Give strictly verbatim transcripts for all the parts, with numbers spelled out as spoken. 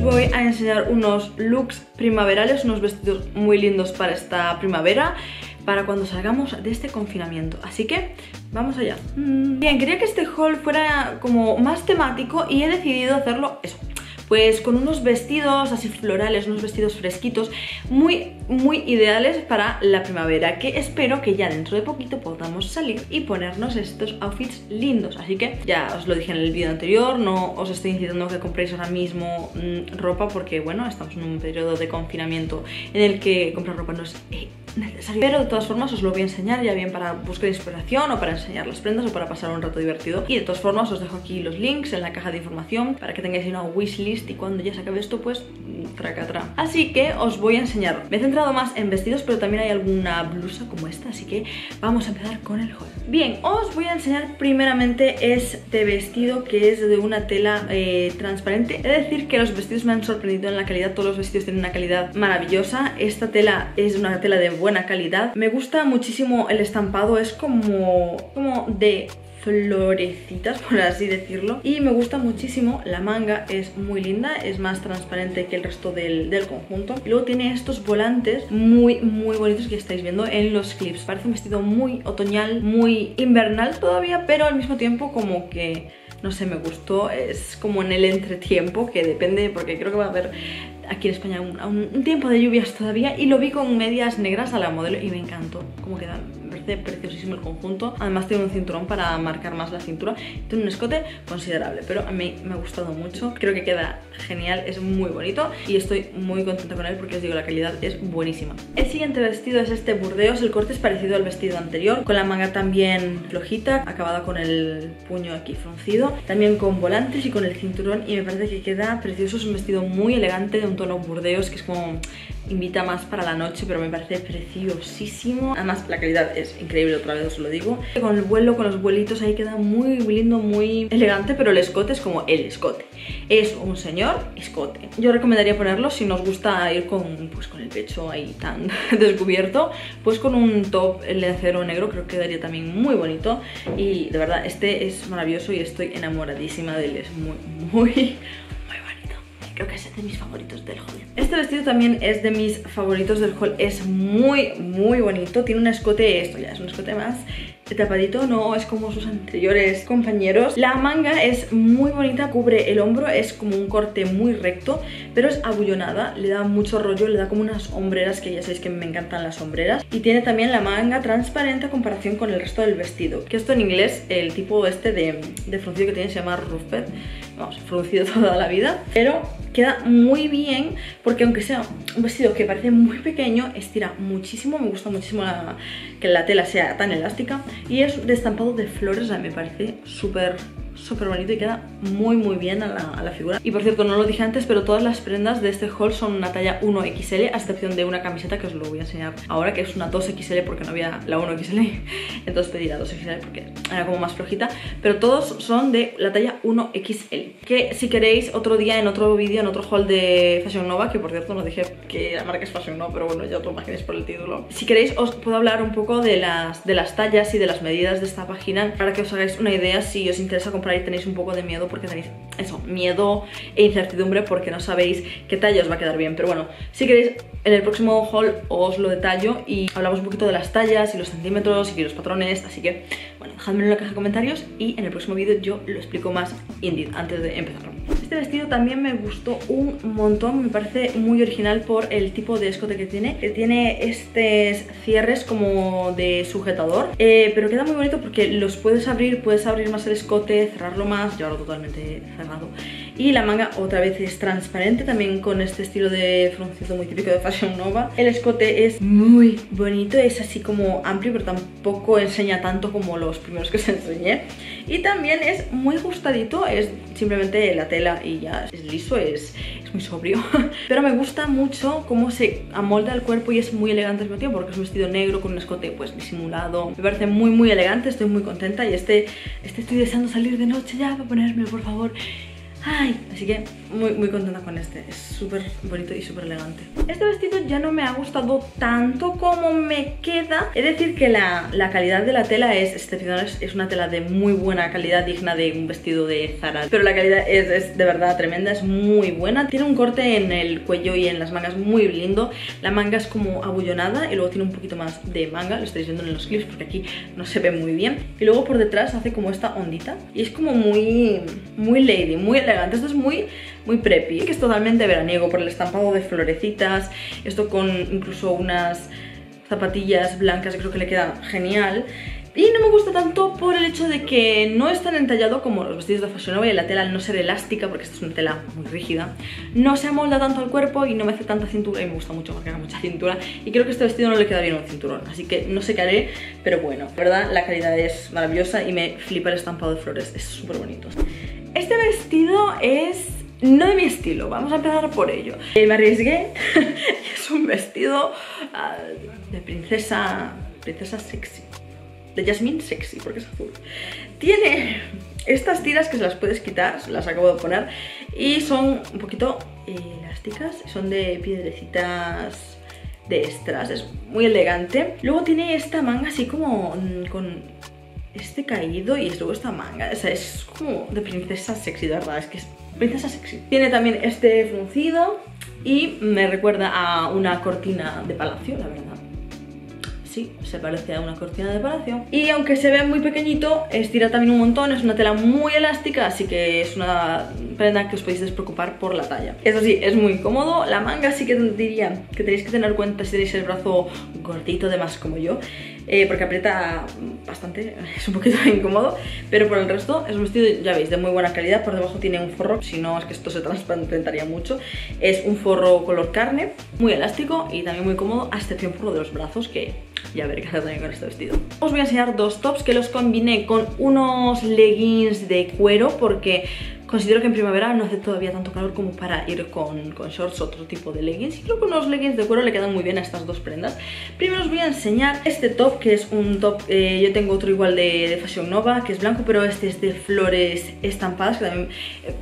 Voy a enseñar unos looks primaverales, unos vestidos muy lindos para esta primavera, para cuando salgamos de este confinamiento. Así que vamos allá. Bien, quería que este haul fuera como más temático y he decidido hacerlo eso, pues con unos vestidos así florales, unos vestidos fresquitos, muy, muy ideales para la primavera, que espero que ya dentro de poquito podamos salir y ponernos estos outfits lindos. Así que ya os lo dije en el vídeo anterior, no os estoy incitando a que compréis ahora mismo mmm, ropa, porque bueno, estamos en un periodo de confinamiento en el que comprar ropa no es eh, necesario. Pero de todas formas os lo voy a enseñar, ya bien para buscar inspiración o para enseñar las prendas o para pasar un rato divertido. Y de todas formas os dejo aquí los links en la caja de información para que tengáis una wishlist y cuando ya se acabe esto, pues tracatra. Así que os voy a enseñar. Me he centrado más en vestidos, pero también hay alguna blusa como esta, así que vamos a empezar con el haul. Bien, os voy a enseñar primeramente este vestido, que es de una tela eh, transparente. He de decir que los vestidos me han sorprendido en la calidad, todos los vestidos tienen una calidad maravillosa. Esta tela es una tela de buena calidad. Me gusta muchísimo el estampado, es como, como de florecitas, por así decirlo, y me gusta muchísimo. La manga es muy linda, es más transparente que el resto del, del conjunto, y luego tiene estos volantes muy muy bonitos que estáis viendo en los clips. Parece un vestido muy otoñal, muy invernal todavía, pero al mismo tiempo como que, no sé, me gustó. Es como en el entretiempo, que depende, porque creo que va a haber aquí en España un, un tiempo de lluvias todavía, y lo vi con medias negras a la modelo y me encantó cómo quedan. Preciosísimo el conjunto, además tiene un cinturón para marcar más la cintura, tiene un escote considerable, pero a mí me ha gustado mucho, creo que queda genial, es muy bonito y estoy muy contenta con él porque os digo, la calidad es buenísima. El siguiente vestido es este burdeos, el corte es parecido al vestido anterior, con la manga también flojita, acabada con el puño aquí fruncido, también con volantes y con el cinturón, y me parece que queda precioso. Es un vestido muy elegante de un tono burdeos que es como invita más para la noche, pero me parece preciosísimo. Además la calidad es increíble, otra vez os lo digo. Con el vuelo, con los vuelitos ahí queda muy lindo, muy elegante, pero el escote es como el escote. Es un señor escote. Yo recomendaría ponerlo si nos gusta ir con, pues, con el pecho ahí tan descubierto, pues con un top lencero negro, creo que quedaría también muy bonito. Y de verdad, este es maravilloso y estoy enamoradísima de él. Es muy, muy... creo que es de mis favoritos del haul. Este vestido también es de mis favoritos del haul. Es muy, muy bonito. Tiene un escote, esto ya es un escote más tapadito, no es como sus anteriores compañeros. La manga es muy bonita, cubre el hombro, es como un corte muy recto, pero es abullonada, le da mucho rollo, le da como unas hombreras, que ya sabéis que me encantan las hombreras. Y tiene también la manga transparente a comparación con el resto del vestido, que esto en inglés, el tipo este de, de fruncido que tiene se llama ruffed, vamos, fruncido toda la vida, pero queda muy bien porque aunque sea un vestido que parece muy pequeño, estira muchísimo. Me gusta muchísimo la, que la tela sea tan elástica, y es de estampado de flores, o sea, me parece súper súper bonito y queda muy muy bien a la, a la figura. Y por cierto, no lo dije antes, pero todas las prendas de este haul son una talla uno equis ele, a excepción de una camiseta que os lo voy a enseñar ahora, que es una dos equis ele porque no había la uno equis ele, entonces pedí la dos equis ele porque era como más flojita, pero todos son de la talla uno equis ele, que si queréis otro día en otro vídeo, en otro haul de Fashion Nova, que por cierto no dije que la marca es Fashion Nova, pero bueno, ya os lo imaginéis por el título. Si queréis os puedo hablar un poco de las, de las tallas y de las medidas de esta página para que os hagáis una idea si os interesa comprar. Ahí tenéis un poco de miedo porque tenéis eso, miedo e incertidumbre porque no sabéis qué talla os va a quedar bien, pero bueno, si queréis en el próximo haul os lo detallo y hablamos un poquito de las tallas y los centímetros y los patrones, así que bueno, dejadmelo en la caja de comentarios y en el próximo vídeo yo lo explico más in depth antes de empezar. Este vestido también me gustó un montón, me parece muy original por el tipo de escote que tiene, que tiene estos cierres como de sujetador, eh, pero queda muy bonito porque los puedes abrir, puedes abrir más el escote, cerrarlo más, llevarlo totalmente cerrado. Y la manga otra vez es transparente, también con este estilo de fruncido muy típico de Fashion Nova. El escote es muy bonito, es así como amplio, pero tampoco enseña tanto como los primeros que os enseñé. Y también es muy ajustadito, es simplemente la tela y ya, es liso, es, es muy sobrio. Pero me gusta mucho cómo se amolda el cuerpo y es muy elegante al mismo tiempo, porque es un vestido negro con un escote pues disimulado. Me parece muy muy elegante, estoy muy contenta y este, este estoy deseando salir de noche ya para ponérmelo, por favor. Ay, así que muy, muy contenta con este. Es súper bonito y súper elegante. Este vestido ya no me ha gustado tanto como me queda. Es decir que la, la calidad de la tela es excepcional. Es una tela de muy buena calidad, digna de un vestido de Zara. Pero la calidad es, es de verdad tremenda, es muy buena. Tiene un corte en el cuello y en las mangas muy lindo. La manga es como abullonada y luego tiene un poquito más de manga. Lo estáis viendo en los clips porque aquí no se ve muy bien. Y luego por detrás hace como esta ondita. Y es como muy, muy lady, muy elegante. Esto es muy, muy preppy, que es totalmente veraniego por el estampado de florecitas. Esto con incluso unas zapatillas blancas, creo que le queda genial. Y no me gusta tanto por el hecho de que no es tan entallado como los vestidos de Fashion Nova y la tela al no ser elástica, porque esta es una tela muy rígida, no se amolda tanto al cuerpo y no me hace tanta cintura, y me gusta mucho porque haga mucha cintura, y creo que este vestido no le queda bien un cinturón, así que no sé qué haré, pero bueno, la verdad la calidad es maravillosa y me flipa el estampado de flores, es súper bonito. Este vestido es... no de mi estilo, vamos a empezar por ello. eh, Me arriesgué, es un vestido uh, de princesa, princesa sexy, de Jasmine sexy, porque es azul. Tiene estas tiras que se las puedes quitar, las acabo de poner, y son un poquito elásticas, son de piedrecitas de strass, es muy elegante. Luego tiene esta manga así como con este caído y luego esta manga, o sea, es como de princesa sexy, de verdad, es que es princesa sexy. Tiene también este fruncido y me recuerda a una cortina de palacio, la verdad. Sí, se parece a una cortina de palacio. Y aunque se ve muy pequeñito, estira también un montón, es una tela muy elástica, así que es una prenda que os podéis despreocupar por la talla. Eso sí, es muy cómodo, la manga sí que diría que tenéis que tener cuenta si tenéis el brazo gordito de más como yo, eh, porque aprieta bastante, es un poquito incómodo, pero por el resto es un vestido, ya veis, de muy buena calidad. Por debajo tiene un forro, si no es que esto se transparentaría mucho, es un forro color carne, muy elástico y también muy cómodo, a excepción por lo de los brazos, que ya veré qué hacer también con este vestido. Os voy a enseñar dos tops que los combiné con unos leggings de cuero porque considero que en primavera no hace todavía tanto calor como para ir con, con shorts o otro tipo de leggings, y creo que unos leggings de cuero le quedan muy bien a estas dos prendas. Primero os voy a enseñar este top, que es un top, eh, yo tengo otro igual de, de Fashion Nova, que es blanco, pero este es de flores estampadas, que también... Eh,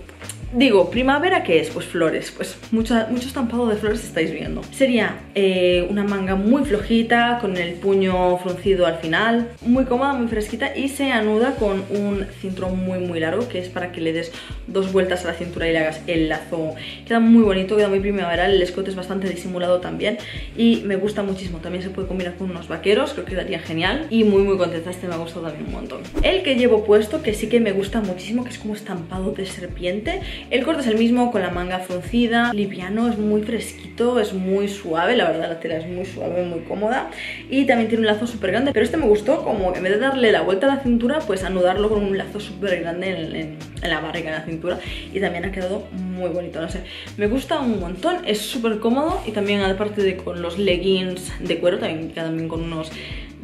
digo, primavera, ¿qué es? Pues flores, pues mucho, mucho estampado de flores estáis viendo. Sería eh, una manga muy flojita, con el puño fruncido al final, muy cómoda, muy fresquita, y se anuda con un cinturón muy muy largo, que es para que le des dos vueltas a la cintura y le hagas el lazo. Queda muy bonito, queda muy primaveral, el escote es bastante disimulado también y me gusta muchísimo. También se puede combinar con unos vaqueros, creo que quedaría genial, y muy muy contenta, este me ha gustado también un montón. El que llevo puesto, que sí que me gusta muchísimo, que es como estampado de serpiente. El corte es el mismo, con la manga fruncida, liviano, es muy fresquito, es muy suave, la verdad la tela es muy suave, muy cómoda, y también tiene un lazo súper grande, pero este me gustó, como en vez de darle la vuelta a la cintura, pues anudarlo con un lazo súper grande en, en, en la barriga, en la cintura, y también ha quedado muy bonito, no sé, me gusta un montón, es súper cómodo, y también aparte de con los leggings de cuero, también quedan bien con unos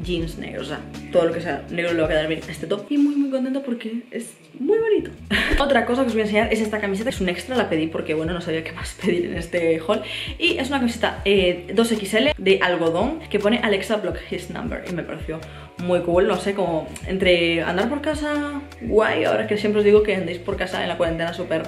jeans negros, o sea, todo lo que sea negro le va a quedar bien a este top, y muy muy contenta porque es muy bonito. Otra cosa que os voy a enseñar es esta camiseta, es un extra, la pedí porque bueno, no sabía qué más pedir en este haul, y es una camiseta eh, dos equis ele de algodón que pone Alexa Block His Number, y me pareció muy cool, no sé, como entre andar por casa guay, ahora que siempre os digo que andéis por casa en la cuarentena súper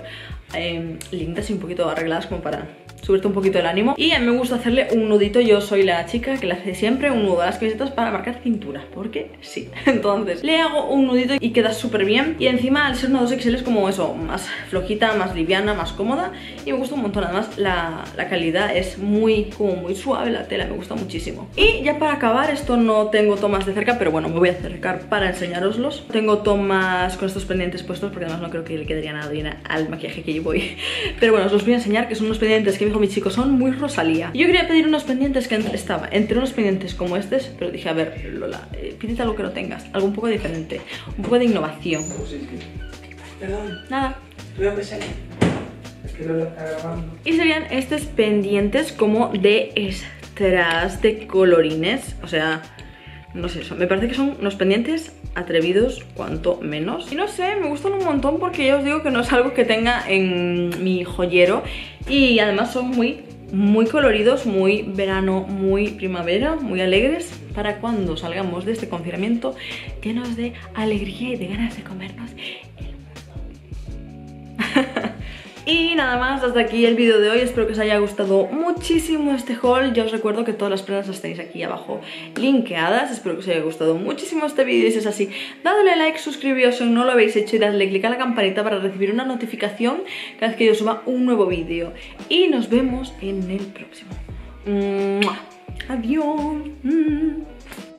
eh, lindas y un poquito arregladas como para subirte un poquito el ánimo, y a mí me gusta hacerle un nudito, yo soy la chica que le hace siempre un nudo a las camisetas para marcar cintura, porque sí, entonces le hago un nudito y queda súper bien, y encima al ser una dos equis ele es como eso, más flojita, más liviana, más cómoda, y me gusta un montón, además la, la calidad es muy, como muy suave la tela, me gusta muchísimo. Y ya para acabar, esto no tengo tomas de cerca, pero bueno, me voy a acercar para enseñároslos. Tengo tomas con estos pendientes puestos porque además no creo que le quedaría nada bien al maquillaje que llevo hoy, pero bueno, os los voy a enseñar, que son unos pendientes que me mis chicos, son muy Rosalía. Yo quería pedir unos pendientes que entre, estaba entre unos pendientes como estos, pero dije, a ver, Lola, eh, pídete algo que no tengas, algo un poco diferente, un poco de innovación. Perdón. Nada. Es que Lola está grabando. Y serían estos pendientes como de strass, de colorines, o sea, no sé, me parece que son unos pendientes atrevidos, cuanto menos. Y no sé, me gustan un montón porque ya os digo que no es algo que tenga en mi joyero. Y además son muy, muy coloridos, muy verano, muy primavera, muy alegres, para cuando salgamos de este confinamiento llenos de alegría y de ganas de comernos el mundo. Y nada más, hasta aquí el vídeo de hoy. Espero que os haya gustado muchísimo este haul. Ya os recuerdo que todas las prendas las tenéis aquí abajo linkeadas. Espero que os haya gustado muchísimo este vídeo. Y si es así, dadle like, suscribíos si no lo habéis hecho y dadle click a la campanita para recibir una notificación cada vez que yo suba un nuevo vídeo. Y nos vemos en el próximo. ¡Mua! Adiós. Mm.